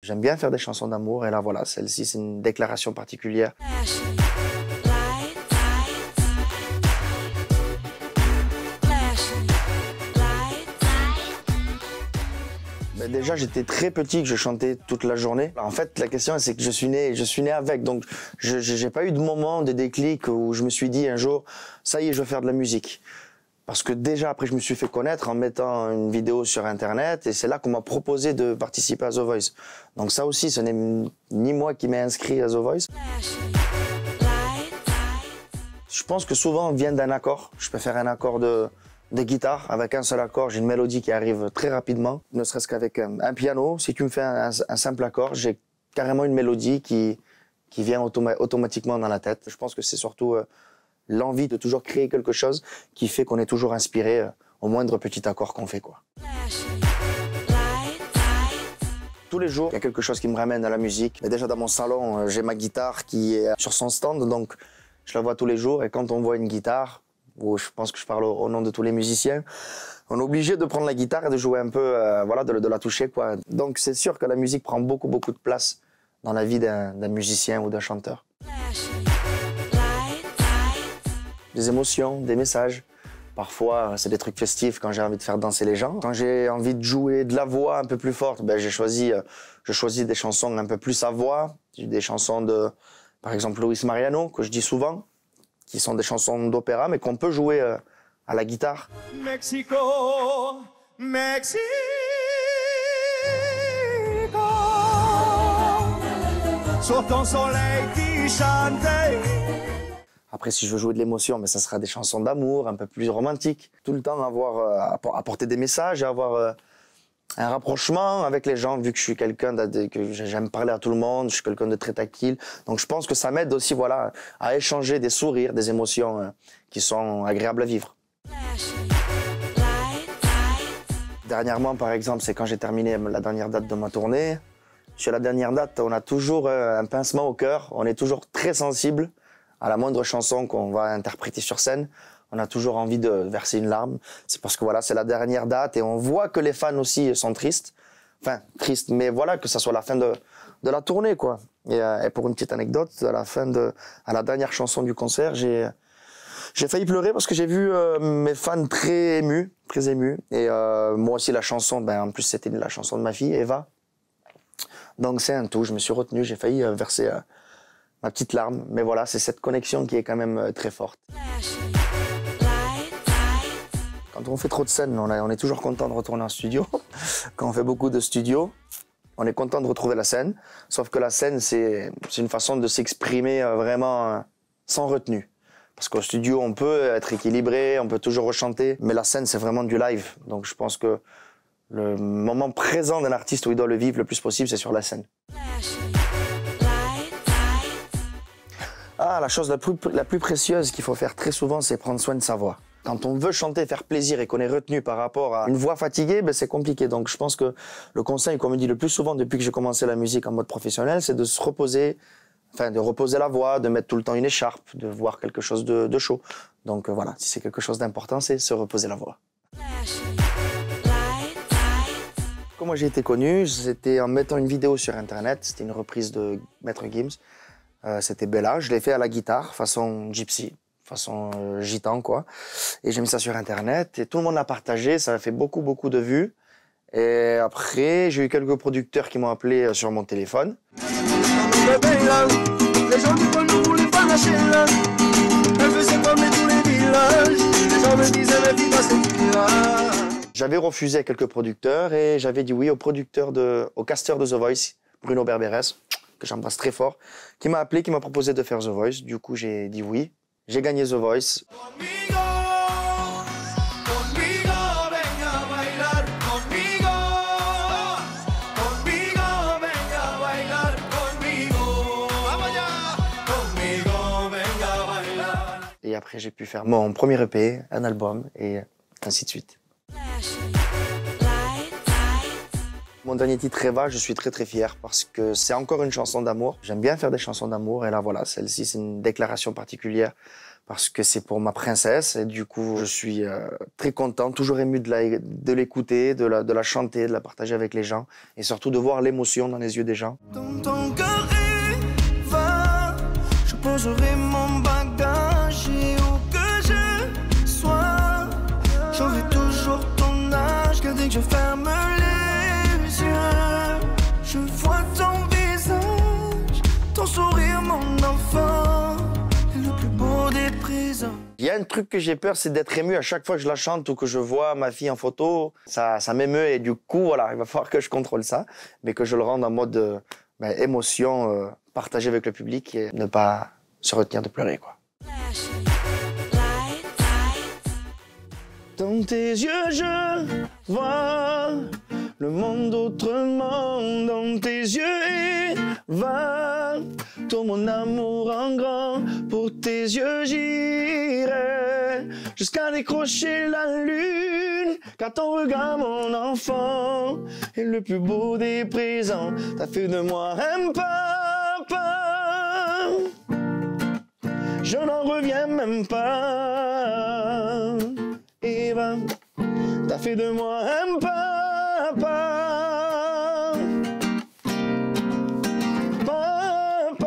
J'aime bien faire des chansons d'amour et là voilà, celle-ci c'est une déclaration particulière. Ben déjà j'étais très petit que je chantais toute la journée. En fait la question c'est que je suis né avec, donc je n'ai pas eu de moment de déclic où je me suis dit un jour ça y est je veux faire de la musique. Parce que déjà après je me suis fait connaître en mettant une vidéo sur internet et c'est là qu'on m'a proposé de participer à The Voice. Donc ça aussi ce n'est ni moi qui m'ai inscrit à The Voice. Je pense que souvent on vient d'un accord. Je peux faire un accord de guitare avec un seul accord, j'ai une mélodie qui arrive très rapidement. Ne serait-ce qu'avec un piano, si tu me fais un simple accord, j'ai carrément une mélodie qui vient automatiquement dans la tête. Je pense que c'est surtout l'envie de toujours créer quelque chose qui fait qu'on est toujours inspiré au moindre petit accord qu'on fait, quoi. Tous les jours, il y a quelque chose qui me ramène à la musique. Et déjà dans mon salon, j'ai ma guitare qui est sur son stand, donc je la vois tous les jours. Et quand on voit une guitare, où je pense que je parle au nom de tous les musiciens, on est obligé de prendre la guitare et de jouer un peu, voilà, de la toucher, quoi. Donc c'est sûr que la musique prend beaucoup, beaucoup de place dans la vie d'un musicien ou d'un chanteur. Des émotions, des messages. Parfois, c'est des trucs festifs quand j'ai envie de faire danser les gens. Quand j'ai envie de jouer de la voix un peu plus forte, ben, je choisis des chansons un peu plus à voix. Des chansons de, par exemple, Luis Mariano, que je dis souvent, qui sont des chansons d'opéra, mais qu'on peut jouer à la guitare. Mexico, Mexico. Sur ton soleil qui chante. Après, si je veux jouer de l'émotion, mais ça sera des chansons d'amour, un peu plus romantiques. Tout le temps, apporter des messages, avoir un rapprochement avec les gens, vu que je suis quelqu'un que j'aime parler à tout le monde, je suis quelqu'un de très tactile. Donc, je pense que ça m'aide aussi, voilà, à échanger des sourires, des émotions qui sont agréables à vivre. Dernièrement, par exemple, c'est quand j'ai terminé la dernière date de ma tournée. Sur la dernière date, on a toujours un pincement au cœur, on est toujours très sensible. À la moindre chanson qu'on va interpréter sur scène, on a toujours envie de verser une larme. C'est parce que voilà, c'est la dernière date et on voit que les fans aussi sont tristes. Enfin, tristes, mais voilà, que ça soit la fin de la tournée, quoi. Et pour une petite anecdote, à la dernière chanson du concert, j'ai failli pleurer parce que j'ai vu mes fans très émus, très émus. Et moi aussi, la chanson, ben, en plus, c'était la chanson de ma fille, Eva. Donc c'est un tout, je me suis retenu, j'ai failli verser... ma petite larme, mais voilà, c'est cette connexion qui est quand même très forte. Quand on fait trop de scènes, on est toujours content de retourner en studio. Quand on fait beaucoup de studios, on est content de retrouver la scène. Sauf que la scène, c'est une façon de s'exprimer vraiment sans retenue. Parce qu'au studio, on peut être équilibré, on peut toujours rechanter, mais la scène, c'est vraiment du live. Donc je pense que le moment présent d'un artiste où il doit le vivre le plus possible, c'est sur la scène. Ah, la chose la plus précieuse qu'il faut faire très souvent, c'est prendre soin de sa voix. Quand on veut chanter, faire plaisir et qu'on est retenu par rapport à une voix fatiguée, ben c'est compliqué. Donc je pense que le conseil qu'on me dit le plus souvent depuis que j'ai commencé la musique en mode professionnel, c'est de se reposer, enfin de reposer la voix, de mettre tout le temps une écharpe, de voir quelque chose de chaud. Donc voilà, si c'est quelque chose d'important, c'est se reposer la voix. Comment j'ai été connu? C'était en mettant une vidéo sur internet, c'était une reprise de Maître Gims. C'était Bella, je l'ai fait à la guitare, façon gypsy, façon gitan, quoi. Et j'ai mis ça sur internet et tout le monde l'a partagé, ça a fait beaucoup, beaucoup de vues. Et après, j'ai eu quelques producteurs qui m'ont appelé sur mon téléphone. J'avais refusé à quelques producteurs et j'avais dit oui au casteur de The Voice, Bruno Berberes, que j'embrasse très fort, qui m'a appelé, qui m'a proposé de faire The Voice. Du coup, j'ai dit oui. J'ai gagné The Voice. Et après, j'ai pu faire mon premier EP, un album, et ainsi de suite. Mon dernier titre, Eva, je suis très très fier parce que c'est encore une chanson d'amour. J'aime bien faire des chansons d'amour et là voilà, celle-ci c'est une déclaration particulière parce que c'est pour ma princesse. Et du coup, je suis très content, toujours ému de l'écouter, de la chanter, de la partager avec les gens. Et surtout de voir l'émotion dans les yeux des gens. Dans ton cœur, Eva, je poserai mon bagage et où que je sois. J'aurai toujours ton âge, car dès que je ferme les yeux, je vois ton visage, ton sourire, mon enfant. Il y a un truc que j'ai peur, c'est d'être ému à chaque fois que je la chante ou que je vois ma fille en photo. Ça m'émeut et du coup, voilà, il va falloir que je contrôle ça, mais que je le rende en mode émotion, partagée avec le public et ne pas se retenir de pleurer, quoi. Dans tes yeux, je vois le monde autrement. Dans tes yeux, Eva, tout mon amour en grand. Pour tes yeux, j'irai jusqu'à décrocher la lune. Car ton regard, mon enfant, est le plus beau des présents. T'as fait de moi un papa. Je n'en reviens même pas. Eva, t'as fait de moi un papa, papa,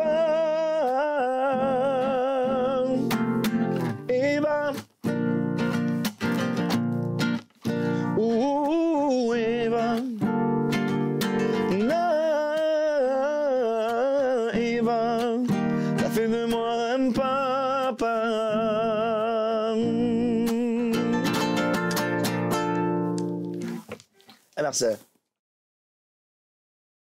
Eva, ouh Eva, na Eva, t'as fait de moi un papa. Merci.